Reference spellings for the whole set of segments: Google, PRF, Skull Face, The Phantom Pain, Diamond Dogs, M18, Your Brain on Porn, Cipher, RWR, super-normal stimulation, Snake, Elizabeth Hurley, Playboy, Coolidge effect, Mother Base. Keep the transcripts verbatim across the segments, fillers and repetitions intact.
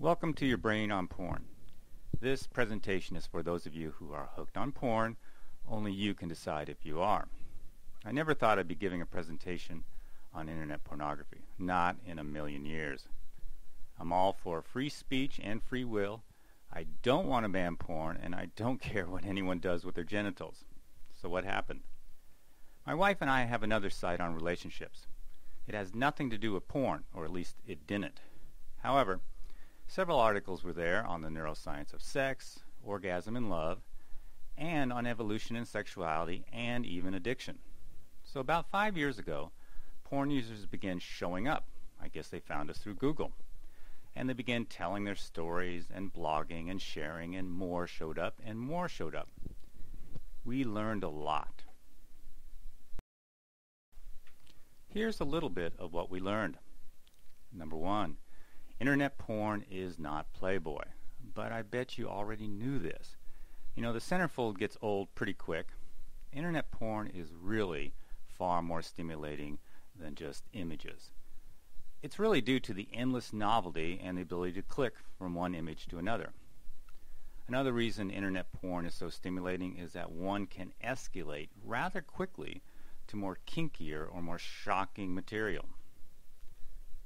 Welcome to Your Brain on Porn. This presentation is for those of you who are hooked on porn. Only you can decide if you are. I never thought I'd be giving a presentation on internet pornography. Not in a million years. I'm all for free speech and free will. I don't want to ban porn, and I don't care what anyone does with their genitals. So what happened? My wife and I have another site on relationships. It has nothing to do with porn, or at least it didn't. However, several articles were there on the neuroscience of sex, orgasm and love, and on evolution in sexuality and even addiction. So about five years ago, porn users began showing up. I guess they found us through Google. And they began telling their stories and blogging and sharing, and more showed up and more showed up. We learned a lot. Here's a little bit of what we learned. Number one, internet porn is not Playboy, but I bet you already knew this. You know, the centerfold gets old pretty quick. Internet porn is really far more stimulating than just images. It's really due to the endless novelty and the ability to click from one image to another. Another reason internet porn is so stimulating is that one can escalate rather quickly to more kinkier or more shocking material.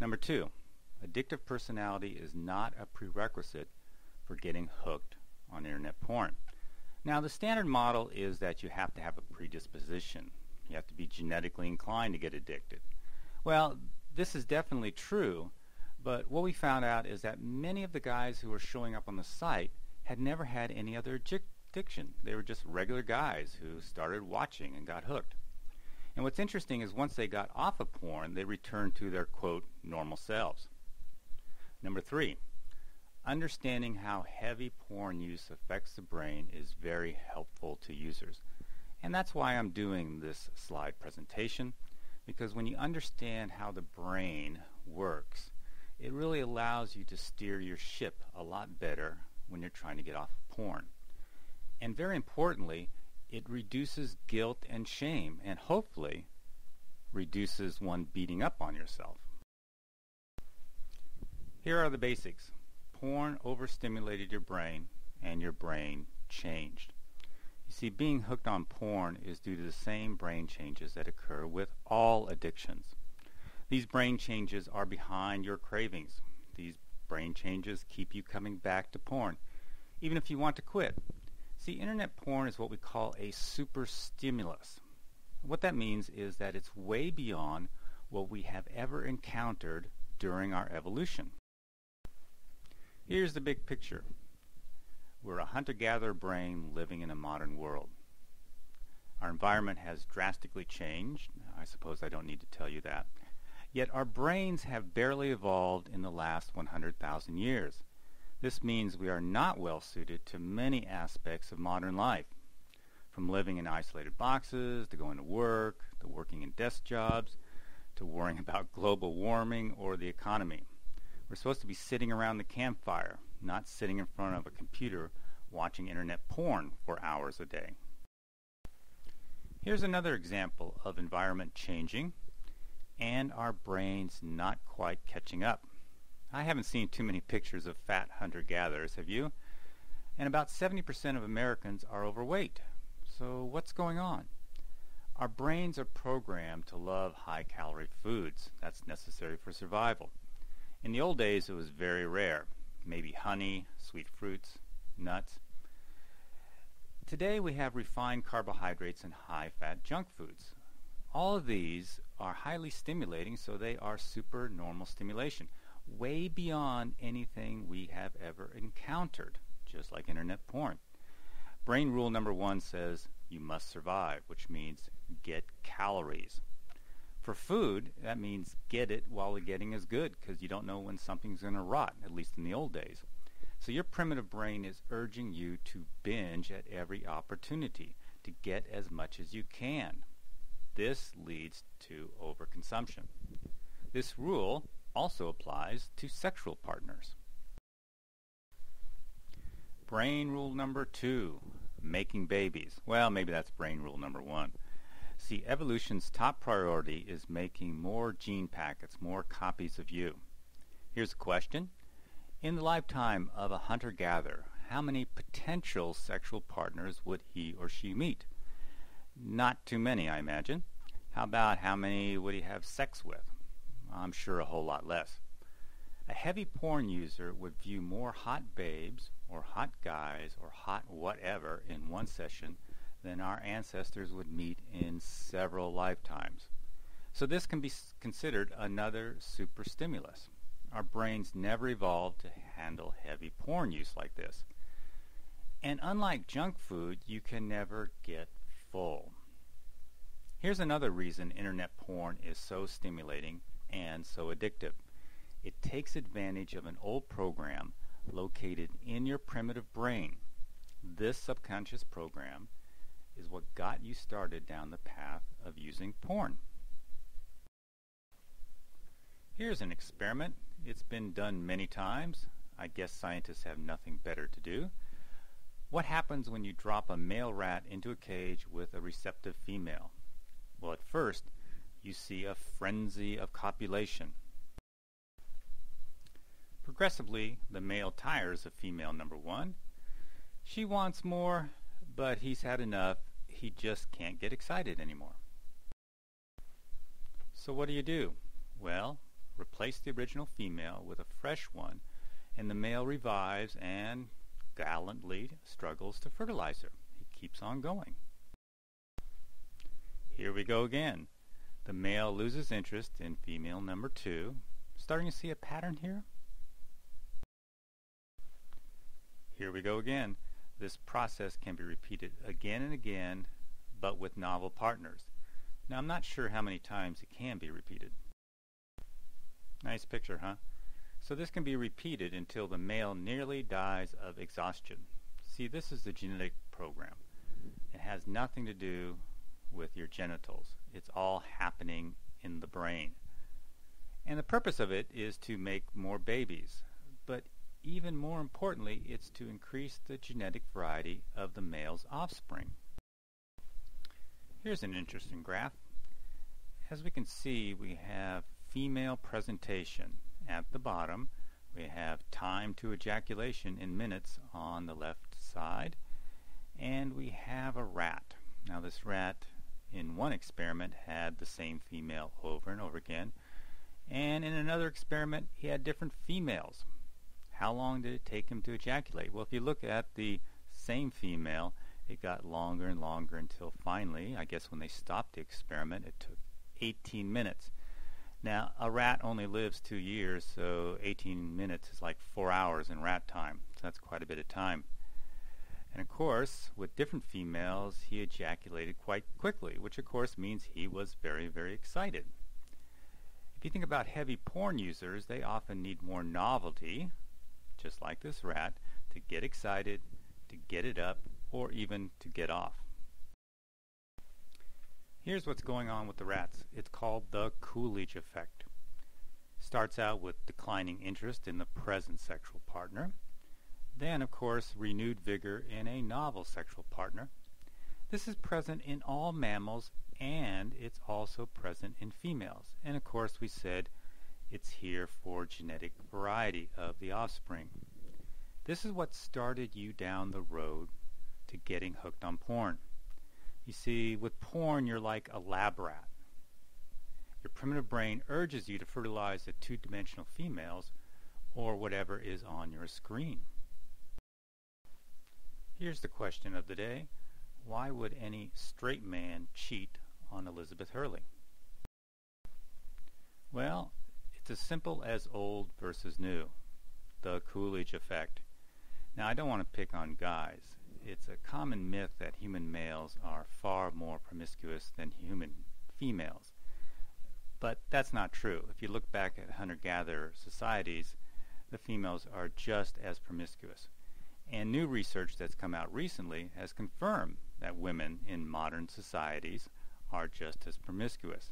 Number two, addictive personality is not a prerequisite for getting hooked on internet porn. Now, the standard model is that you have to have a predisposition. You have to be genetically inclined to get addicted. Well, this is definitely true, but what we found out is that many of the guys who were showing up on the site had never had any other addiction. They were just regular guys who started watching and got hooked. And what's interesting is once they got off of porn, they returned to their, quote, normal selves. Number three, understanding how heavy porn use affects the brain is very helpful to users. And that's why I'm doing this slide presentation, because when you understand how the brain works, it really allows you to steer your ship a lot better when you're trying to get off of porn. And very importantly, it reduces guilt and shame, and hopefully reduces one beating up on yourself. Here are the basics. Porn overstimulated your brain, and your brain changed. You see, being hooked on porn is due to the same brain changes that occur with all addictions. These brain changes are behind your cravings. These brain changes keep you coming back to porn, even if you want to quit. See, internet porn is what we call a super stimulus. What that means is that it's way beyond what we have ever encountered during our evolution. Here's the big picture. We're a hunter-gatherer brain living in a modern world. Our environment has drastically changed. I suppose I don't need to tell you that. Yet our brains have barely evolved in the last one hundred thousand years. This means we are not well suited to many aspects of modern life, from living in isolated boxes, to going to work, to working in desk jobs, to worrying about global warming or the economy. We're supposed to be sitting around the campfire, not sitting in front of a computer watching internet porn for hours a day. Here's another example of environment changing and our brains not quite catching up. I haven't seen too many pictures of fat hunter-gatherers, have you? And about seventy percent of Americans are overweight. So what's going on? Our brains are programmed to love high-calorie foods. That's necessary for survival. In the old days, it was very rare. Maybe honey, sweet fruits, nuts. Today we have refined carbohydrates and high-fat junk foods. All of these are highly stimulating, so they are supernormal stimulation, way beyond anything we have ever encountered, just like internet porn. Brain rule number one says you must survive, which means get calories. For food, that means get it while the getting is good, because you don't know when something's going to rot, at least in the old days. So your primitive brain is urging you to binge at every opportunity, to get as much as you can. This leads to overconsumption. This rule also applies to sexual partners. Brain rule number two, making babies. Well, maybe that's brain rule number one. See, evolution's top priority is making more gene packets, more copies of you. Here's a question. In the lifetime of a hunter-gatherer, how many potential sexual partners would he or she meet? Not too many, I imagine. How about how many would he have sex with? I'm sure a whole lot less. A heavy porn user would view more hot babes or hot guys or hot whatever in one session than our ancestors would meet in several lifetimes. So this can be considered another super stimulus. Our brains never evolved to handle heavy porn use like this. And unlike junk food, you can never get full. Here's another reason internet porn is so stimulating and so addictive. It takes advantage of an old program located in your primitive brain. This subconscious program is what got you started down the path of using porn. Here's an experiment. It's been done many times. I guess scientists have nothing better to do. What happens when you drop a male rat into a cage with a receptive female? Well, at first, you see a frenzy of copulation. Progressively, the male tires of female number one. She wants more, but he's had enough. He just can't get excited anymore. So what do you do? Well, replace the original female with a fresh one, and the male revives and gallantly struggles to fertilize her. He keeps on going. Here we go again. The male loses interest in female number two. Starting to see a pattern here? Here we go again. This process can be repeated again and again, but with novel partners. Now, I'm not sure how many times it can be repeated. Nice picture, huh? So this can be repeated until the male nearly dies of exhaustion. See, this is the genetic program. It has nothing to do with your genitals. It's all happening in the brain. And the purpose of it is to make more babies. But even more importantly, it's to increase the genetic variety of the male's offspring. Here's an interesting graph. As we can see, we have female presentation at the bottom. We have time to ejaculation in minutes on the left side. And we have a rat. Now this rat in one experiment had the same female over and over again. And in another experiment, he had different females. How long did it take him to ejaculate? Well, if you look at the same female, it got longer and longer until finally, I guess when they stopped the experiment, it took eighteen minutes. Now, a rat only lives two years, so eighteen minutes is like four hours in rat time. So that's quite a bit of time. And of course, with different females, he ejaculated quite quickly, which of course means he was very, very excited. If you think about heavy porn users, they often need more novelty, just like this rat, to get excited, to get it up, or even to get off. Here's what's going on with the rats. It's called the Coolidge effect. Starts out with declining interest in the present sexual partner. Then, of course, renewed vigor in a novel sexual partner. This is present in all mammals, and it's also present in females. And of course we said it's here for genetic variety of the offspring. This is what started you down the road to getting hooked on porn. You see, with porn you're like a lab rat. Your primitive brain urges you to fertilize the two-dimensional females or whatever is on your screen. Here's the question of the day. Why would any straight man cheat on Elizabeth Hurley? Well, it's as simple as old versus new, the Coolidge effect. Now, I don't want to pick on guys. It's a common myth that human males are far more promiscuous than human females. But that's not true. If you look back at hunter-gatherer societies, the females are just as promiscuous. And new research that's come out recently has confirmed that women in modern societies are just as promiscuous.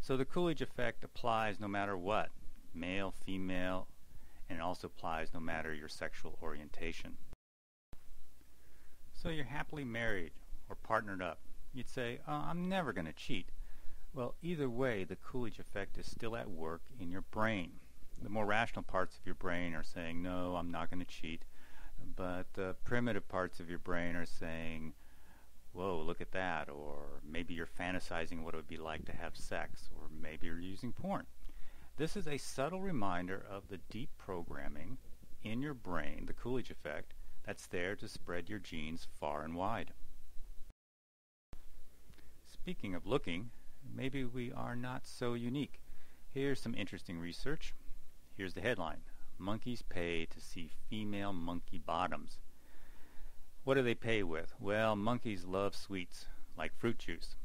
So the Coolidge effect applies no matter what, male, female, and it also applies no matter your sexual orientation. So you're happily married or partnered up. You'd say, oh, I'm never going to cheat. Well, either way, the Coolidge effect is still at work in your brain. the more rational parts of your brain are saying, no, I'm not going to cheat. But the primitive parts of your brain are saying, whoa, look at that. Or maybe you're fantasizing what it would be like to have sex. Or maybe you're using porn. This is a subtle reminder of the deep programming in your brain, the Coolidge effect, that's there to spread your genes far and wide. Speaking of looking, maybe we are not so unique. Here's some interesting research. Here's the headline. Monkeys pay to see female monkey bottoms. What do they pay with? Well, monkeys love sweets, like fruit juice.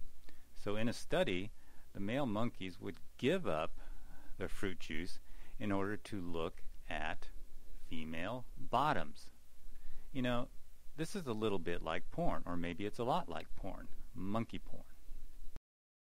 So in a study, the male monkeys would give up their fruit juice in order to look at female bottoms. You know, this is a little bit like porn, or maybe it's a lot like porn, monkey porn.